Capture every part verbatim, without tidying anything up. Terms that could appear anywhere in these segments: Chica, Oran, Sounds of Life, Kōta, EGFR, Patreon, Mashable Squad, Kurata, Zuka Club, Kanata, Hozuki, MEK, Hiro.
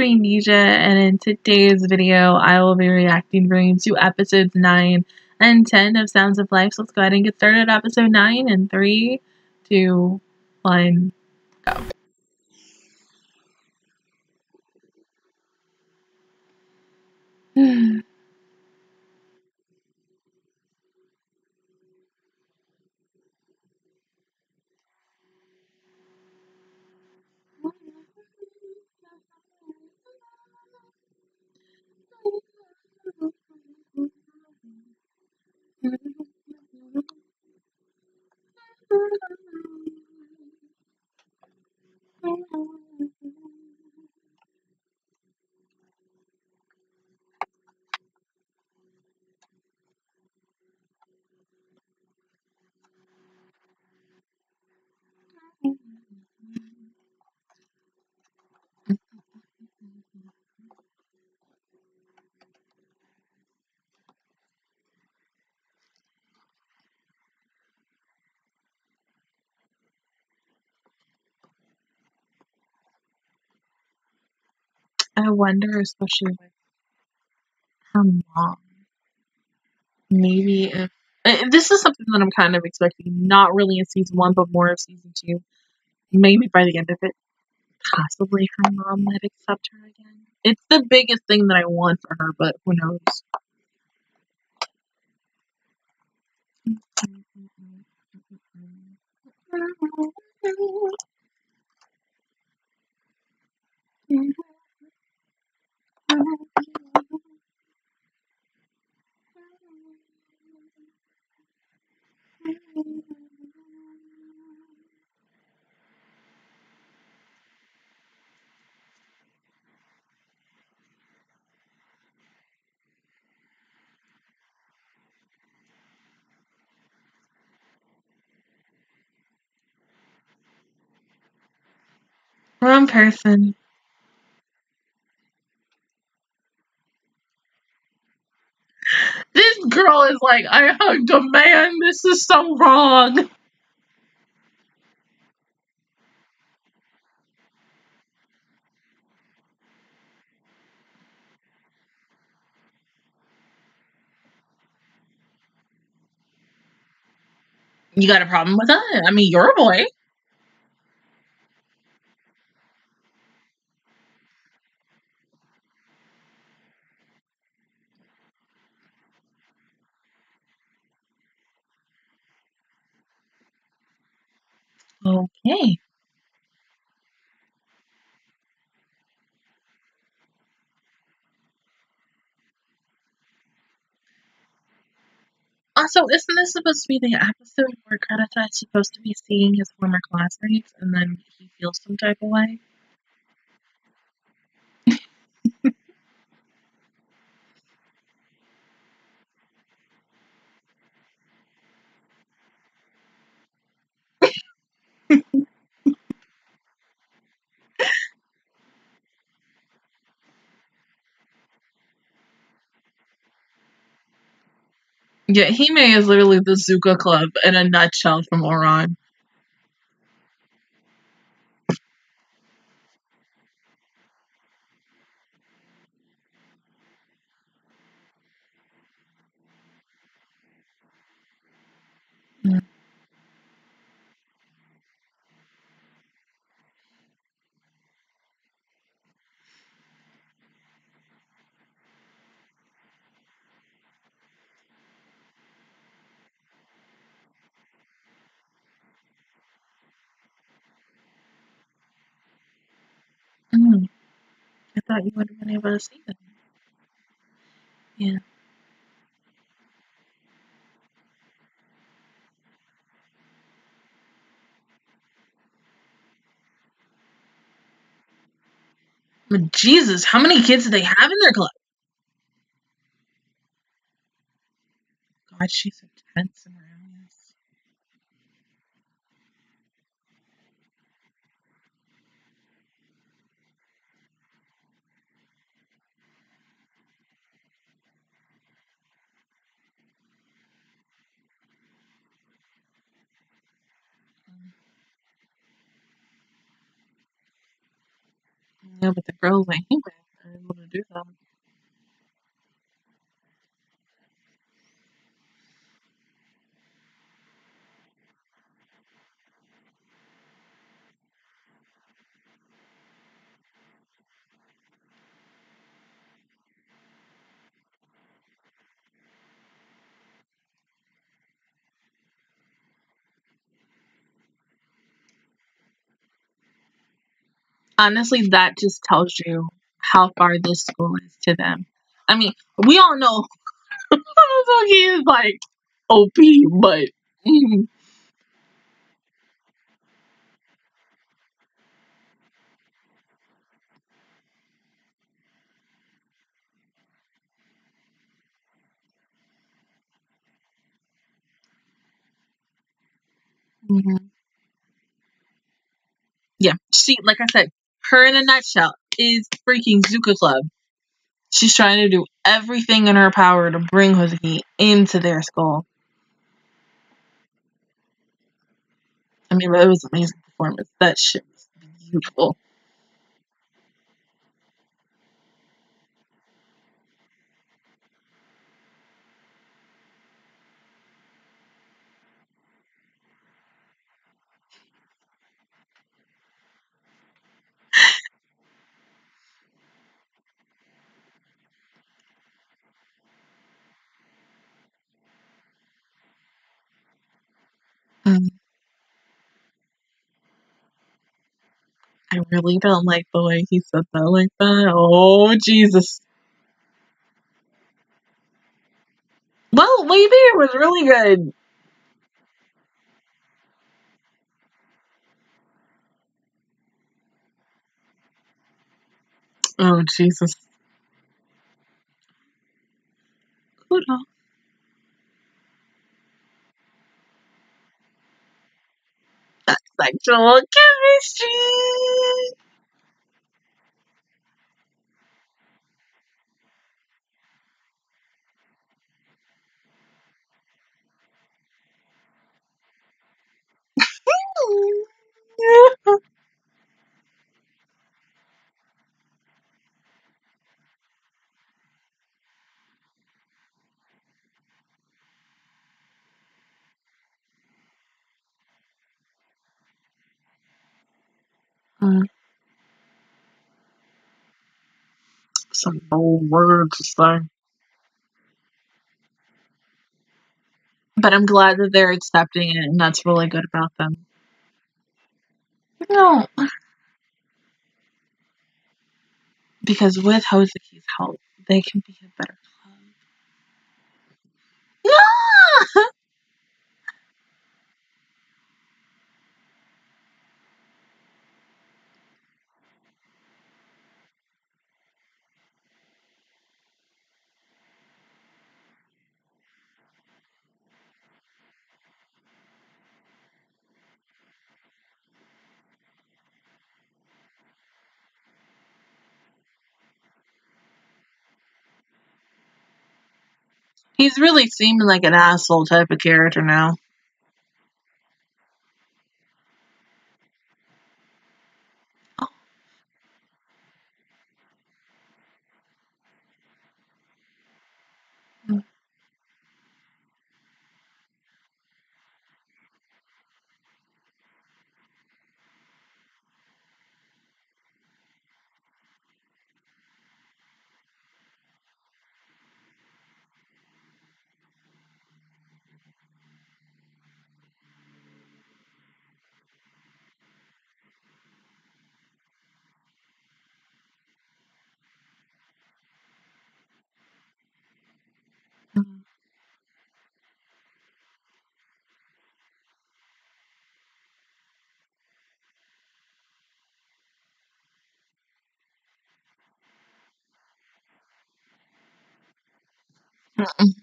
Free Ninja, and in today's video I will be reacting bringing to episodes nine and ten of Sounds of Life. So let's go ahead and get started. Episode nine in three, two, one, go. I wonder, especially with her mom, maybe if uh, this is something that I'm kind of expecting, not really in season one, but more of season two. Maybe by the end of it, possibly her mom might accept her again. It's the biggest thing that I want for her, but who knows? Wrong person. This girl is like, I hugged a man. This is so wrong. You got a problem with that? I mean, you're a boy. Okay. Also, isn't this supposed to be the episode where Kanata is supposed to be seeing his former classmates and then he feels some type of way? Yeah, Hime is literally the Zuka Club in a nutshell from Oran. Mm. Mm. I thought you would have been able to see them. Yeah. But Jesus, how many kids do they have in their club? God, she's so tense and around this. Yeah, but the girls I hang with are able to do them. Honestly, that just tells you how far this school is to them. I mean, we all know Hozuki is like O P, but mm, mhm. yeah, she, like I said, her in a nutshell is freaking Zuka Club. She's trying to do everything in her power to bring Hozuki into their school. I mean, it was an amazing performance. That shit was beautiful. Mm. I really don't like the way he said that like that. Oh, Jesus. Well, Wavy was really good. Oh, Jesus. Kudo. That's sexual chemistry. Mm, Some bold words to say. But I'm glad that they're accepting it, and that's really good about them. No, because with Hozuki's help, they can be a better club. No! He's really seeming like an asshole type of character now. Oh, mm. Mm. Mm-mm.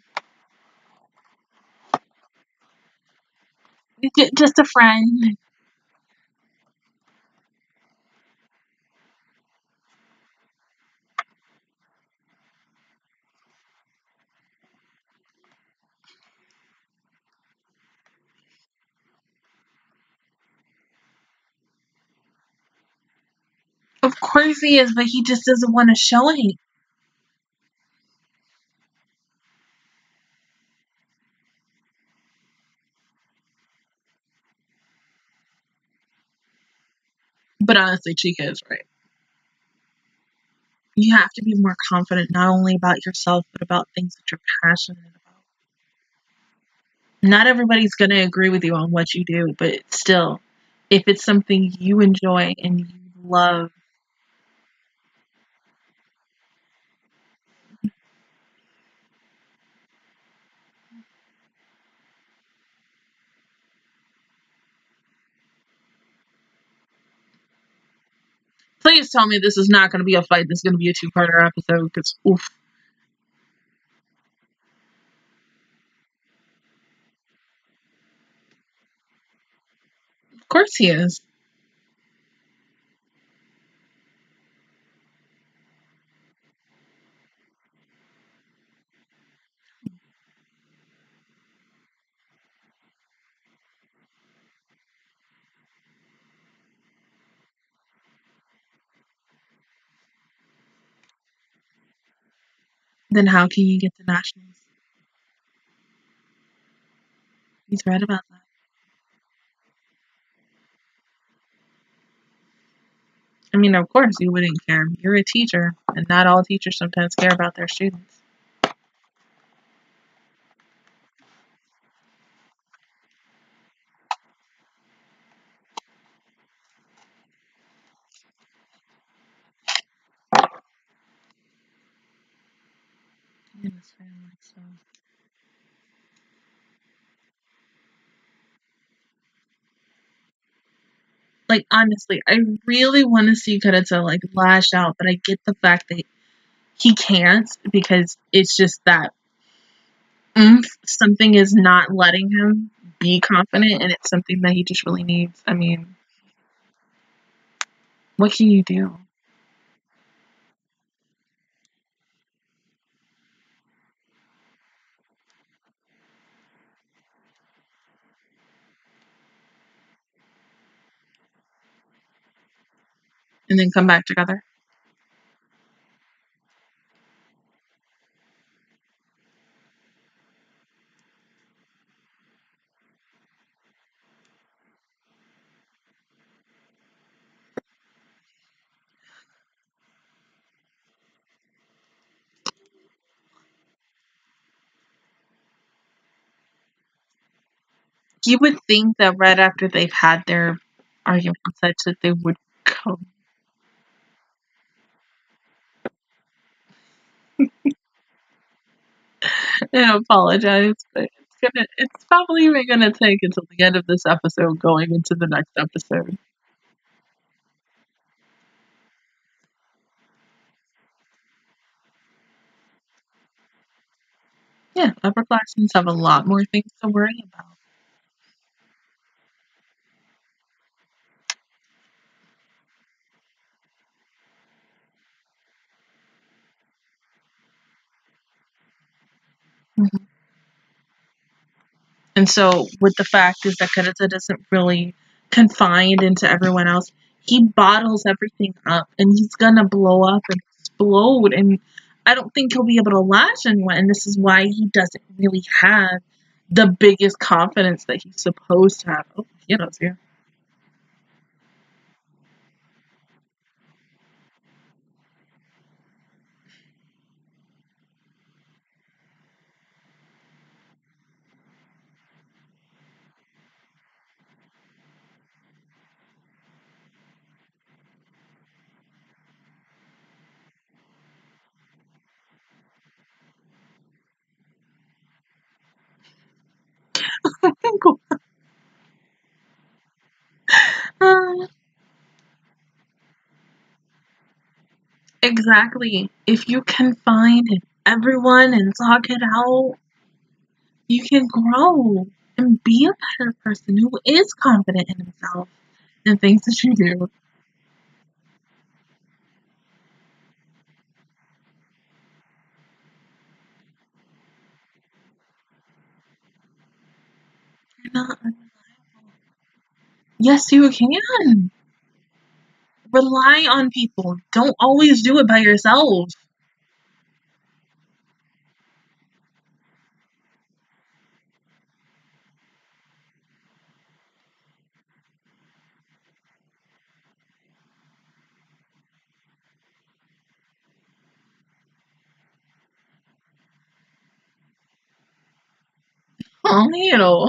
J- Just a friend. Of course he is, but he just doesn't want to show it. But honestly, Chica is right. You have to be more confident, not only about yourself, but about things that you're passionate about. Not everybody's going to agree with you on what you do, but still, if it's something you enjoy and you love, please tell me this is not going to be a fight. This is going to be a two-parter episode, because oof. Of course he is. Then how can you get to nationals? He's right about that. I mean, of course you wouldn't care. You're a teacher, and not all teachers sometimes care about their students. In this family, so. Like, honestly, I really want to see Kurata, like, lash out, but I get the fact that he can't, because it's just that oomph, something is not letting him be confident, and it's something that he just really needs. I mean, what can you do? And then come back together. You would think that right after they've had their argument such that they would come. I apologize, but it's gonna it's probably even gonna take until the end of this episode going into the next episode. Yeah, upperclassmen have a lot more things to worry about. Mm-hmm. And so with the fact is that Kurata doesn't really confine into everyone else, he bottles everything up, and he's gonna blow up and explode, and I don't think he'll be able to lash anyone, and this is why he doesn't really have the biggest confidence that he's supposed to have. Oh, you know, here. uh, exactly. If you confine everyone and talk it out, you can grow and be a better person who is confident in himself and thinks that you do. Not unreliable. Yes, you can. Rely on people. Don't always do it by yourself. Oh, Hiro.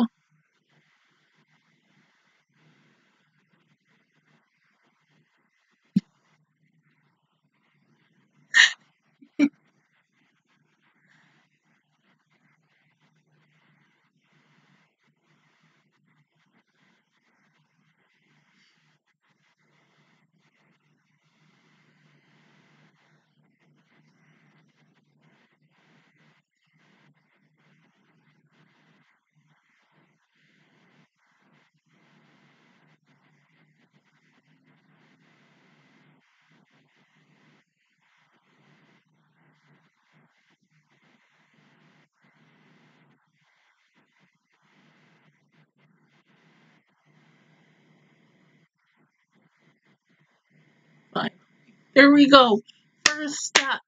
Here we go. First step.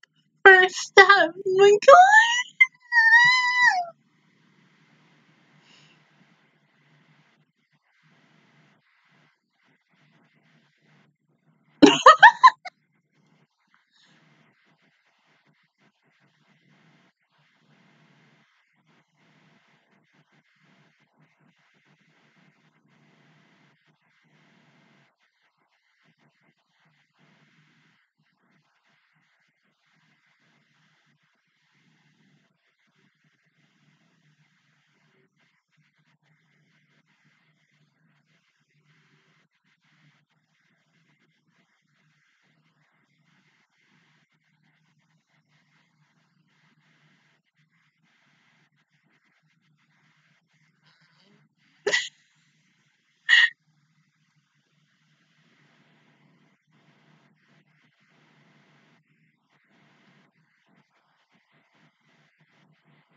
First step. Oh my god.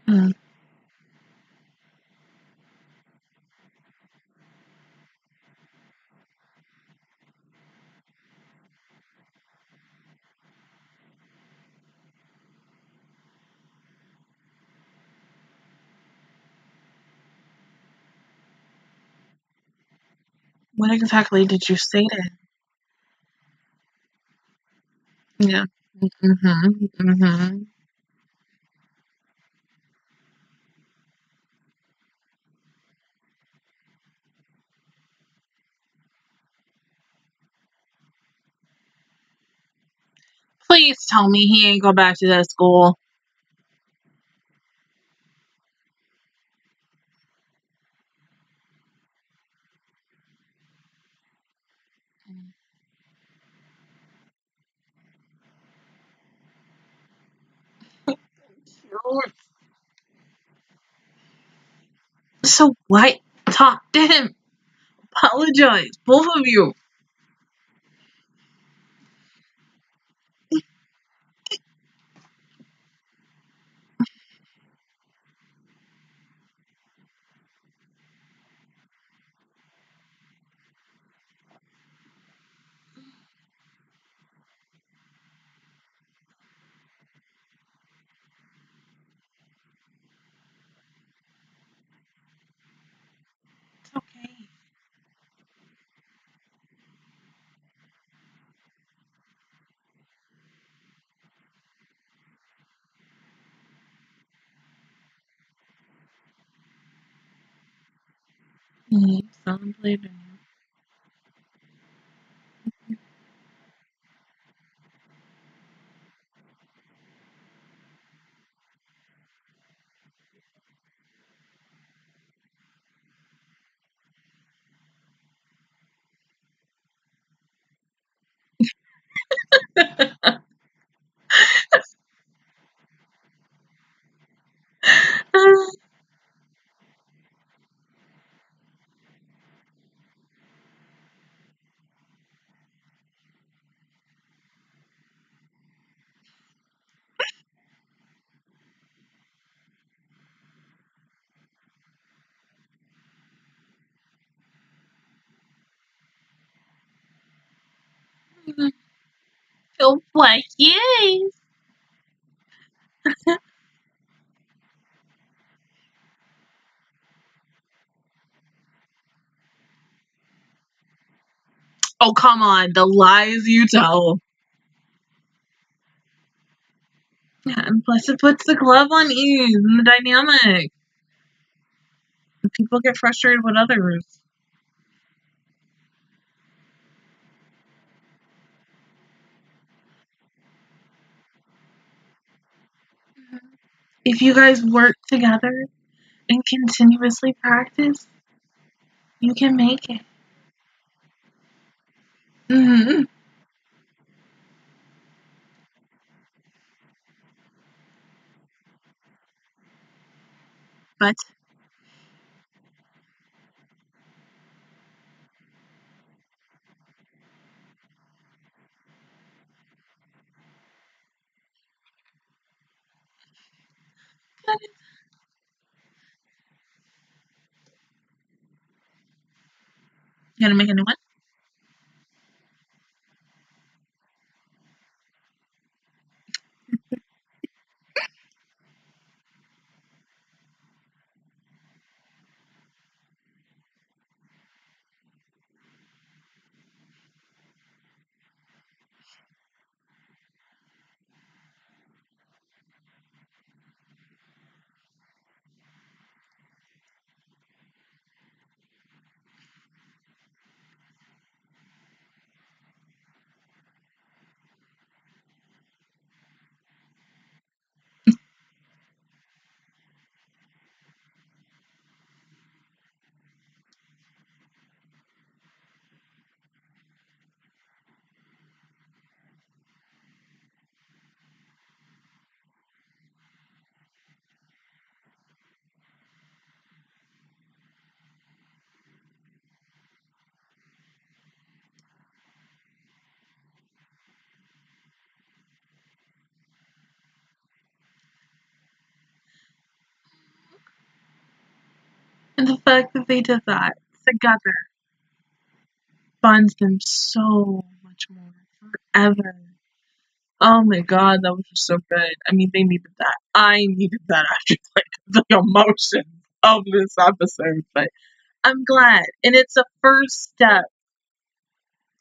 Mm. What exactly did you say to him? Yeah. Mm-hmm. Mm-hmm. Please tell me he ain't go back to that school. So what? Talk to him. Apologize, both of you. Sound later. of what he is. Oh, come on, the lies you tell. Yeah, and plus it puts the glove on ease and the dynamic. People get frustrated with others. If you guys work together and continuously practice, you can make it. Mm-hmm. But you gonna make a new one? And the fact that they did that together bonds them so much more forever. Oh my god, that was just so good. I mean, they needed that. I needed that after like the emotions of this episode, but I'm glad. And it's a first step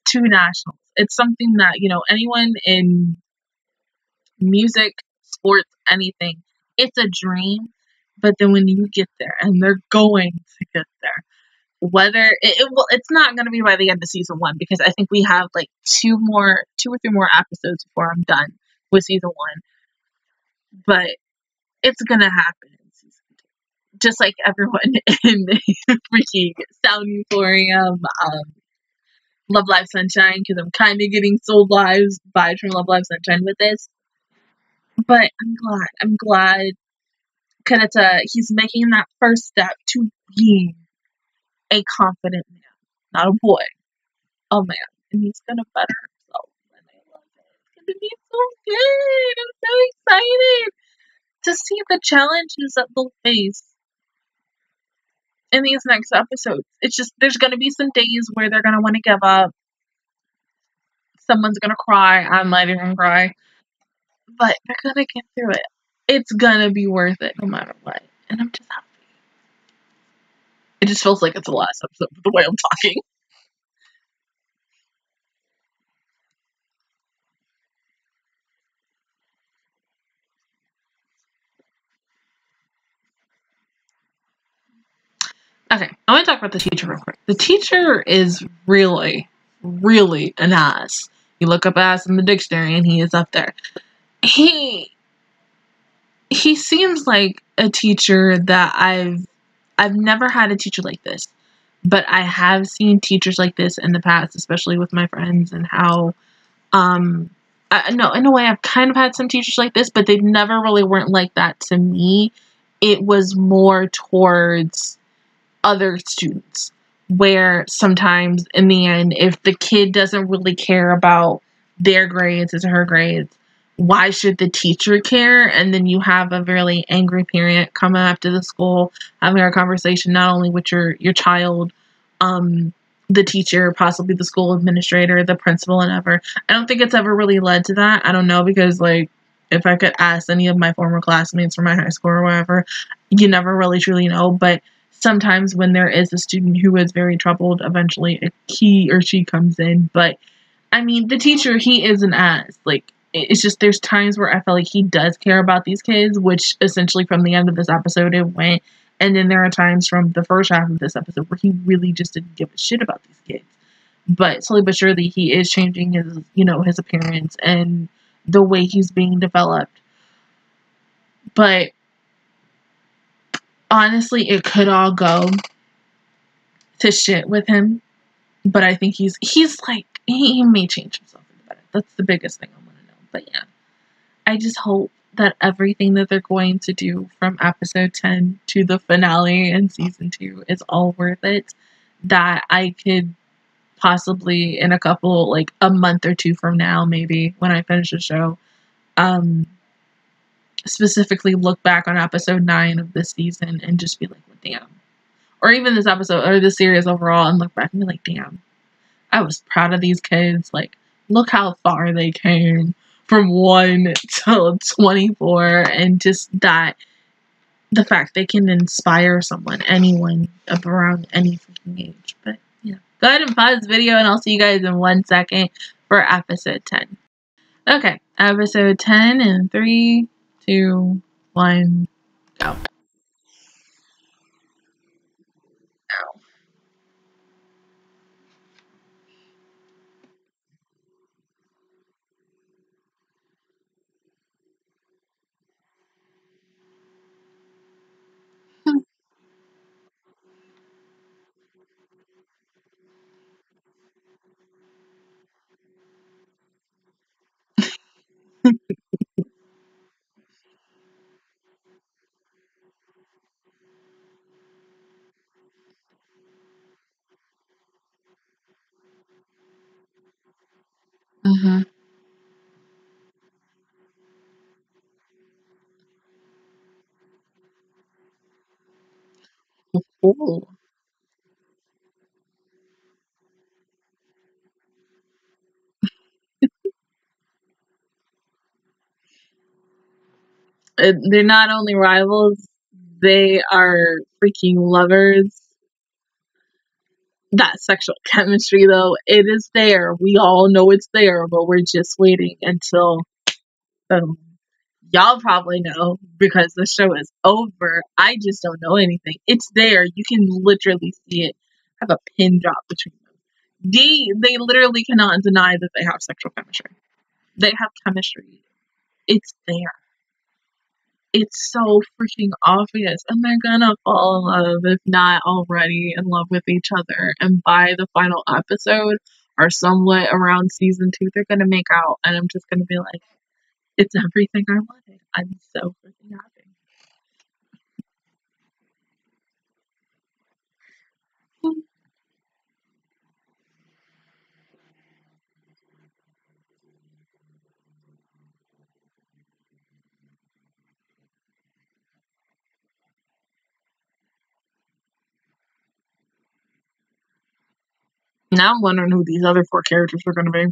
to nationals. It's something that, you know, anyone in music, sports, anything, it's a dream. But then when you get there, and they're going to get there, whether it, it will, it's not going to be by the end of season one, because I think we have like two more, two or three more episodes before I'm done with season one. But it's going to happen in season two, just like everyone in freaking Sound Euphorium, um, Love Live Sunshine, because I'm kind of getting soul lives by from Love Live Sunshine with this. But I'm glad. I'm glad. Kanata, he's making that first step to being a confident man, not a boy, a man. And he's going to better himself. And I love it. It's going to be so good. I'm so excited to see the challenges that they'll face in these next episodes. It's just, there's going to be some days where they're going to want to give up. Someone's going to cry. I might even cry. But they're going to get through it. It's gonna be worth it no matter what. And I'm just happy. It just feels like it's the last episode with the way I'm talking. Okay, I want to talk about the teacher real quick. The teacher is really, really an ass. You look up ass in the dictionary and he is up there. He... He seems like a teacher that I've I've never had a teacher like this, but I have seen teachers like this in the past, especially with my friends, and how um I no in a way I've kind of had some teachers like this, but they never really weren't like that to me. It was more towards other students, where sometimes in the end, if the kid doesn't really care about their grades as her grades, why should the teacher care? And then you have a really angry parent coming up to the school, having a conversation not only with your your child, um, the teacher, possibly the school administrator, the principal, and ever. I don't think it's ever really led to that. I don't know, because, like, if I could ask any of my former classmates from my high school or wherever, you never really truly know. But sometimes when there is a student who is very troubled, eventually he or she comes in. But, I mean, the teacher, he is an ass. Like, it's just there's times where I feel like he does care about these kids, which essentially from the end of this episode it went. And then there are times from the first half of this episode where he really just didn't give a shit about these kids. But slowly but surely he is changing his, you know, his appearance and the way he's being developed. But honestly, it could all go to shit with him, but I think he's he's like he, he may change himself for the better. That's the biggest thing I want to know. But yeah, I just hope that everything that they're going to do from episode ten to the finale in season two is all worth it, that I could possibly in a couple, like a month or two from now, maybe when I finish the show, um, specifically look back on episode nine of this season and just be like, well, damn. Or even this episode or this series overall, and look back and be like, damn, I was proud of these kids. Like, look how far they came from one till twenty-four, and just that the fact they can inspire someone, anyone up around any freaking age. But go ahead and pause the video, and I'll see you guys in one second for episode ten. Okay, episode ten in three, two, one, go. Ow. Mm-hmm. Oh. They're not only rivals, they are freaking lovers. That sexual chemistry, though, it is there. We all know it's there, but we're just waiting until um, y'all probably know because the show is over. I just don't know anything. It's there. You can literally see it. Have a pin drop between them. D, they literally cannot deny that they have sexual chemistry. They have chemistry. It's there. It's so freaking obvious, and they're gonna fall in love, if not already in love with each other. And by the final episode, or somewhat around season two, they're gonna make out, and I'm just gonna be like, it's everything I wanted. I'm so freaking happy. Now I'm wondering who these other four characters are going to be.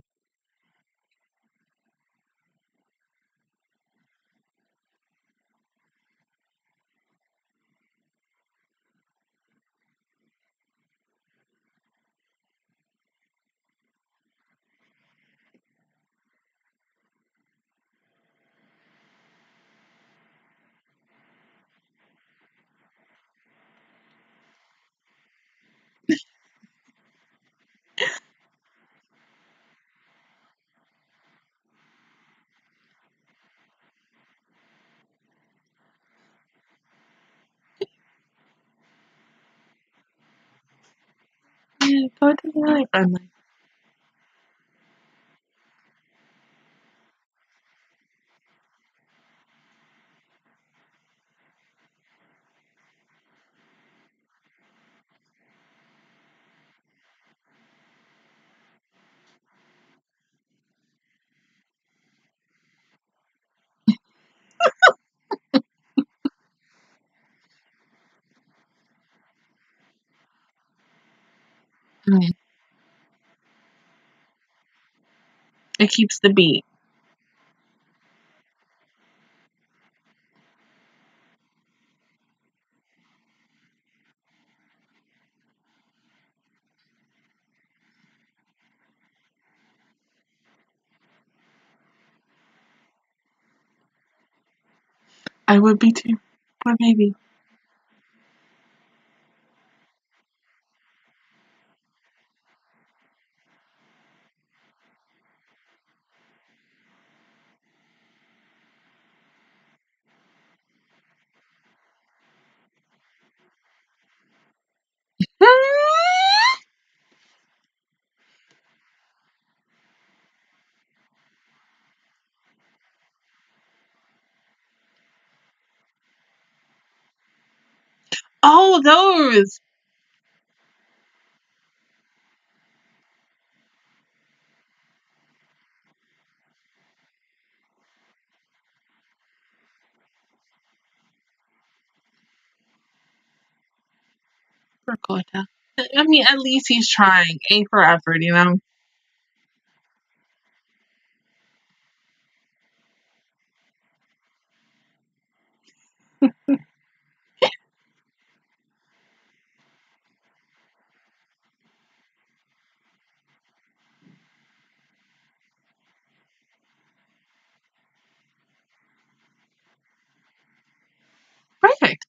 Go to the light friendly. Right. It keeps the beat. I would be too, but maybe. Oh, those! For Kōta. I mean, at least he's trying. Ain't for effort, you know? Perfect.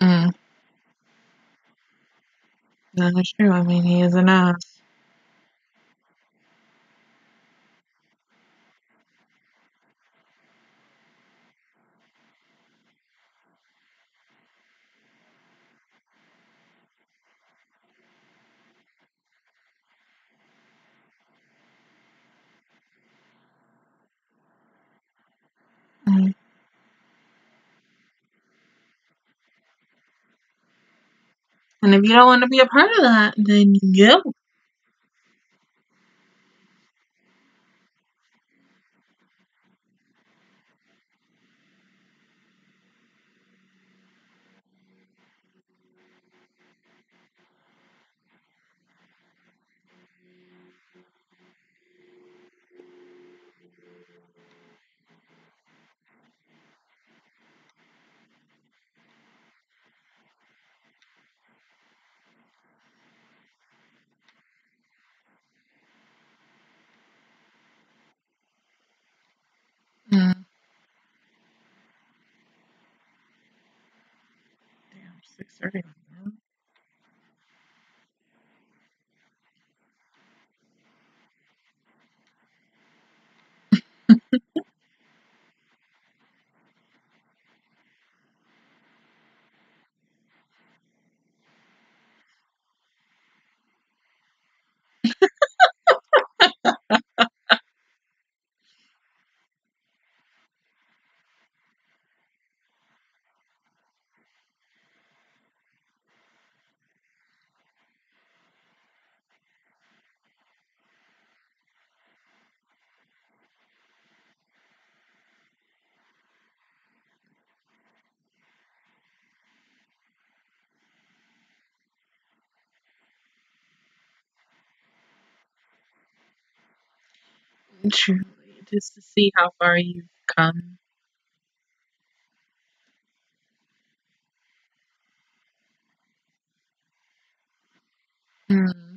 mm. No, that's true. I mean, he is an ass. And if you don't want to be a part of that, then go. Mm. Damn, six thirty. Truly, just to see how far you've come. Mm.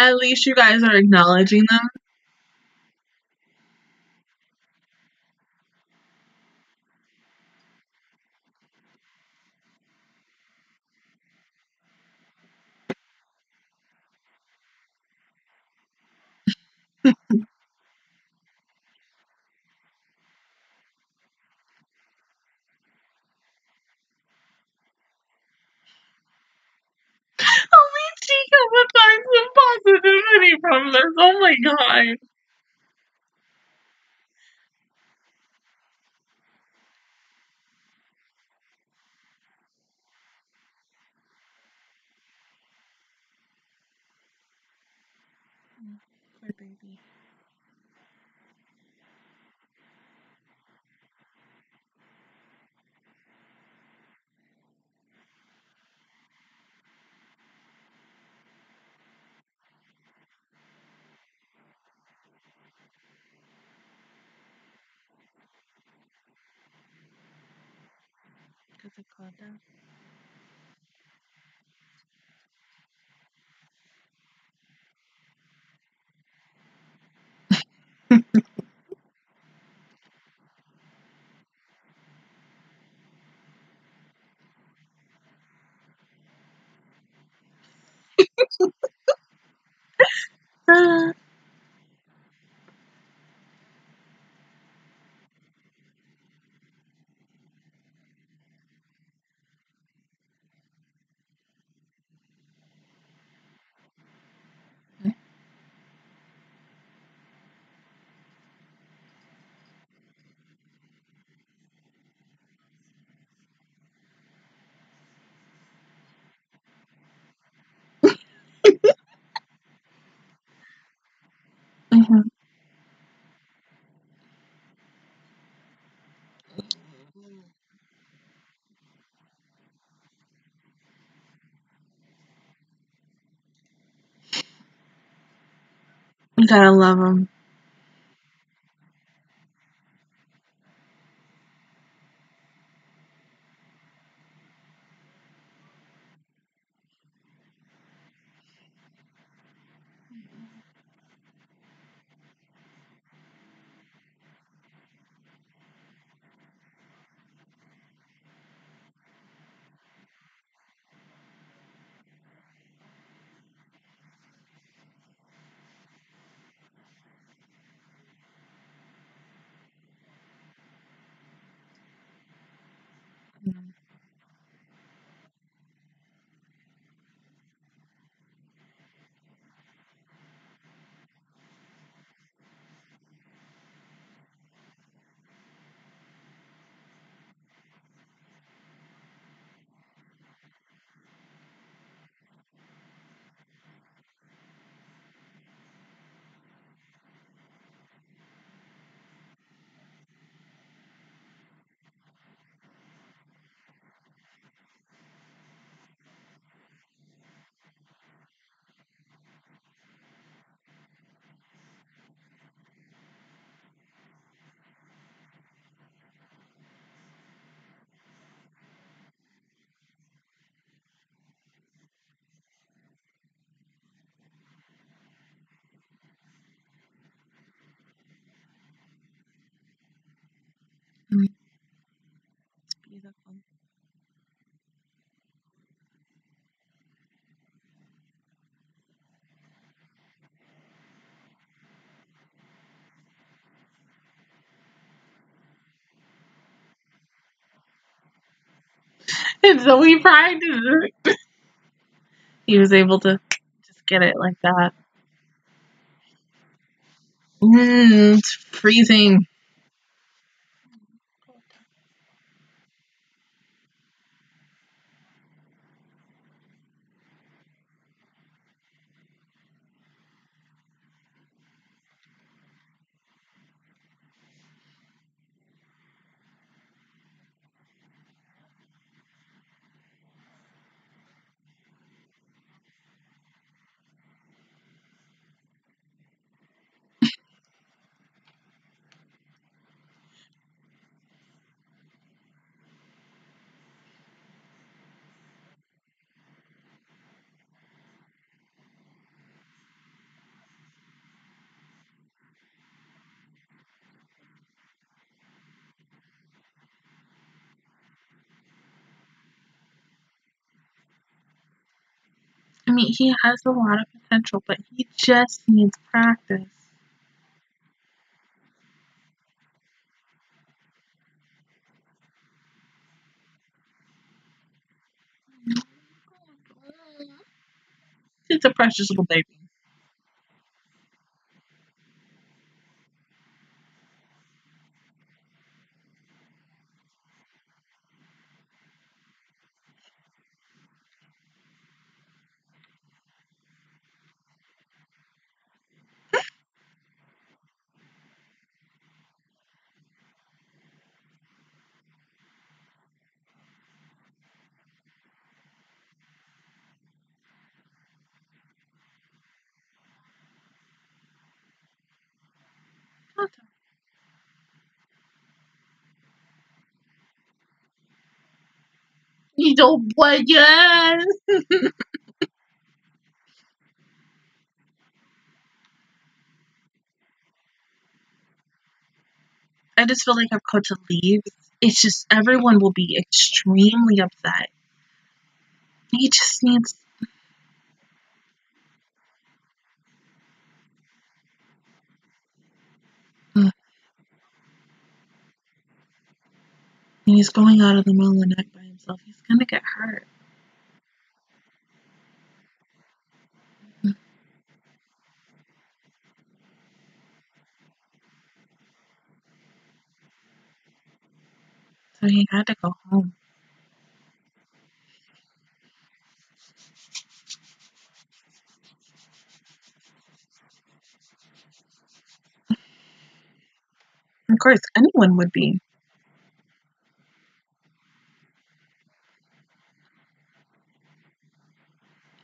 At least you guys are acknowledging them. from this. Oh my god. Poor baby. Because of Kōta. Ah. Mm-hmm. You gotta love him. Mm. It's beautiful. And so he tried to he was able to just get it like that. Mmm, it's freezing. I mean, he has a lot of potential, but he just needs practice. It's a precious little baby. Little boy girl. I just feel like if Kōta leaves, it's just everyone will be extremely upset. He just needs... He's going out of the middle of the neck by himself. He's gonna get hurt. So he had to go home. Of course, anyone would be.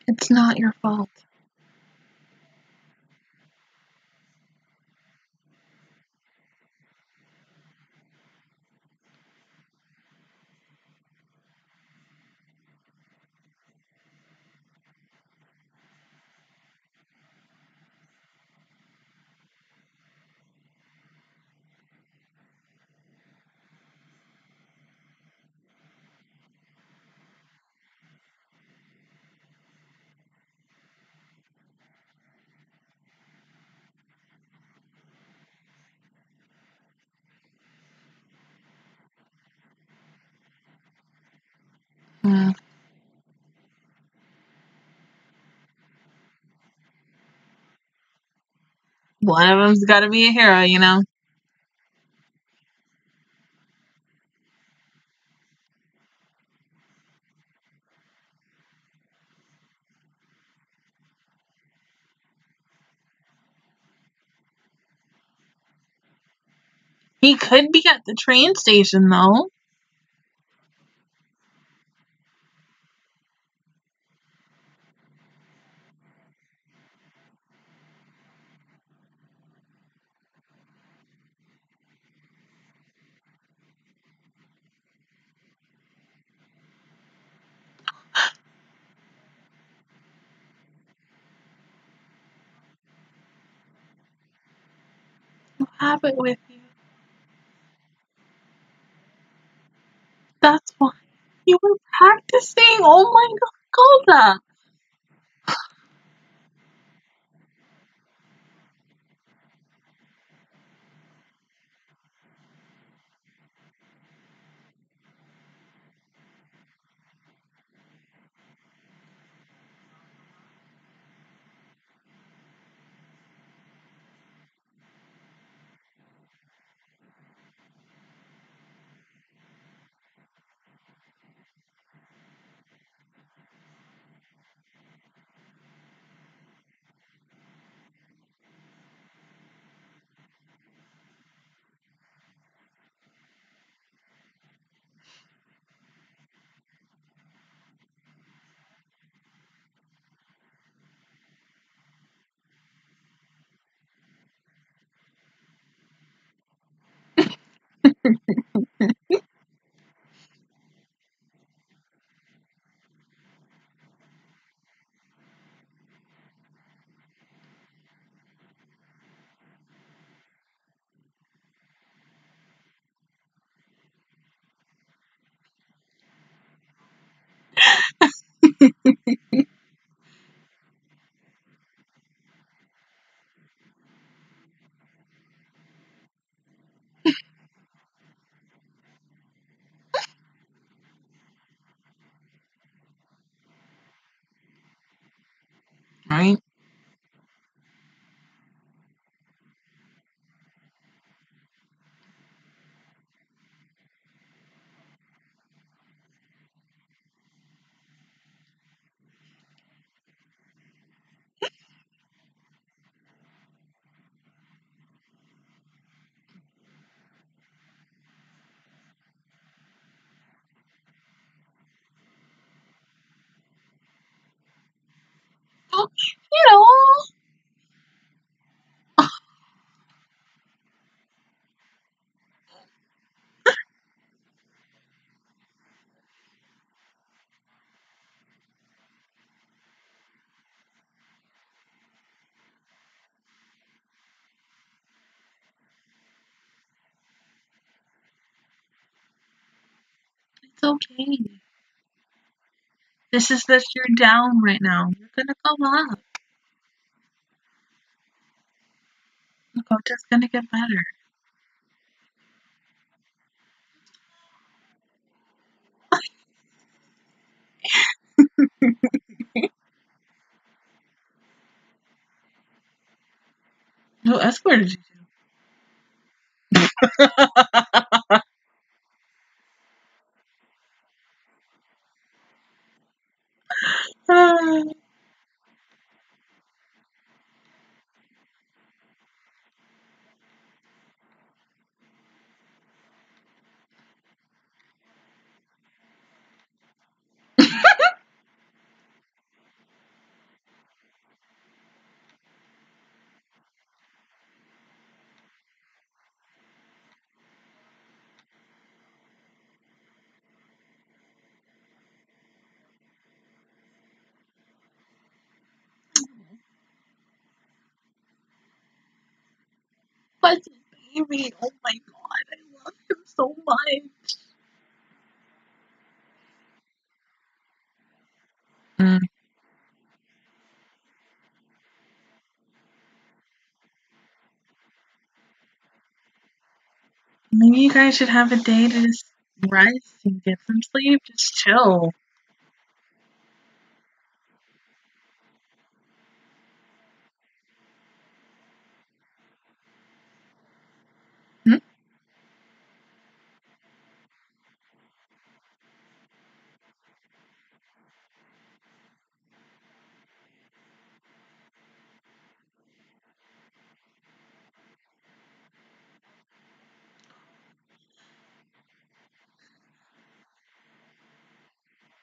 It's not your fault. Mm. One of them's got to be a hero, you know? He could be at the train station, though. Have it with you. That's why you were practicing. Oh my God, Kōta. Right? okay. This is that you're down right now. You're gonna go up. Kōta's gonna get better. What escort did you do? uh. What's a baby? Oh my god, I love him so much. Mm. Maybe you guys should have a day to just rest and get some sleep. Just chill.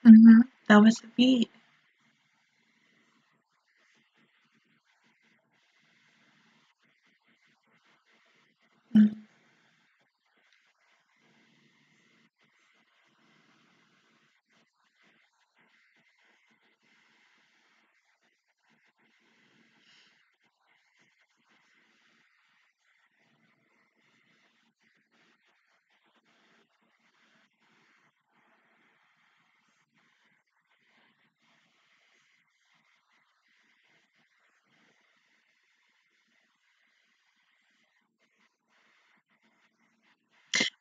Mm-hmm. That was the beat. Mm-hmm.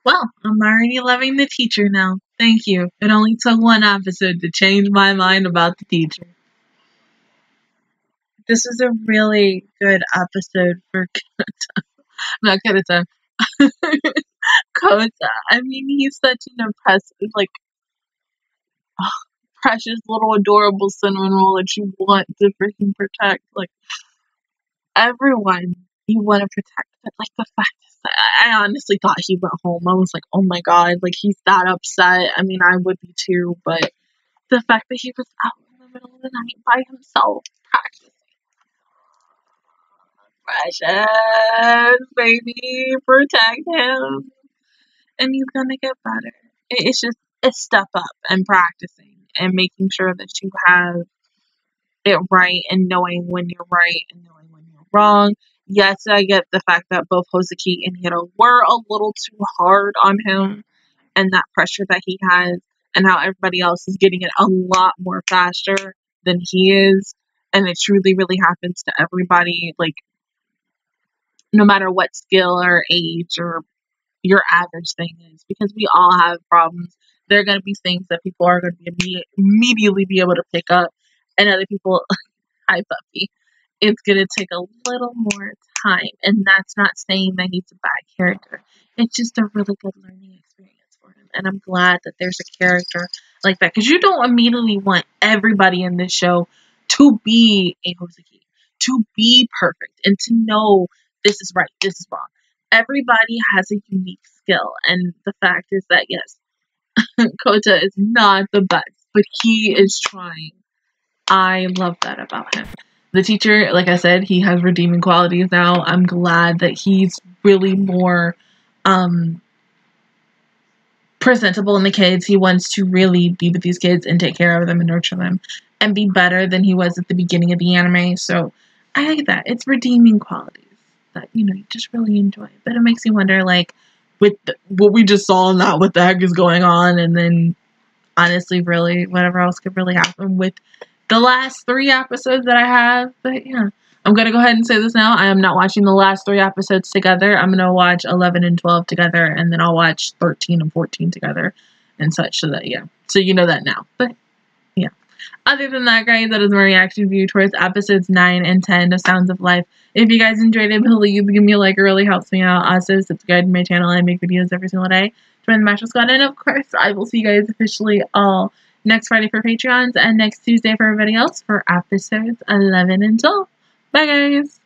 Well, I'm already loving the teacher now. Thank you. It only took one episode to change my mind about the teacher. This is a really good episode for Kanata. Not Kanata. Kōta. I mean, he's such an impressive, like, oh, precious little adorable cinnamon roll that you want to freaking protect. Like, everyone you want to protect. But, like, the fact is, I honestly thought he went home. I was like, oh my god, like, he's that upset. I mean, I would be too, but the fact that he was out in the middle of the night by himself practicing. Precious, baby, protect him. And he's gonna get better. It's just a step up and practicing and making sure that you have it right and knowing when you're right and knowing when you're wrong. Yes, I get the fact that both Hozuki and Hiro were a little too hard on him and that pressure that he has and how everybody else is getting it a lot more faster than he is. And it truly, really happens to everybody, like, no matter what skill or age or your average thing is, because we all have problems. There are going to be things that people are going to be immediately be able to pick up and other people, hi puppy. It's going to take a little more time. And that's not saying that he's a bad character. It's just a really good learning experience for him. And I'm glad that there's a character like that. Because you don't immediately want everybody in this show to be a Hozuki, to be perfect, and to know this is right, this is wrong. Everybody has a unique skill. And the fact is that, yes, Kōta is not the best, but he is trying. I love that about him. The teacher, like I said, he has redeeming qualities now. I'm glad that he's really more um, presentable in the kids. He wants to really be with these kids and take care of them and nurture them and be better than he was at the beginning of the anime. So I like that. It's redeeming qualities that, you know, you just really enjoy. But it makes you wonder, like, with the, what we just saw, not what the heck is going on, and then honestly, really, whatever else could really happen with the last three episodes that I have. But yeah, I'm going to go ahead and say this now. I am not watching the last three episodes together. I'm going to watch eleven and twelve together, and then I'll watch thirteen and fourteen together and such. So that, yeah. So you know that now. But yeah. Other than that, guys, that is my reaction view towards episodes nine and ten of Sounds of Life. If you guys enjoyed it, please give me a like. It really helps me out. Also, subscribe to my channel. I make videos every single day. Join the Mashable Squad. And, of course, I will see you guys officially all next Friday for Patreons and next Tuesday for everybody else for episodes eleven and twelve. Bye, guys!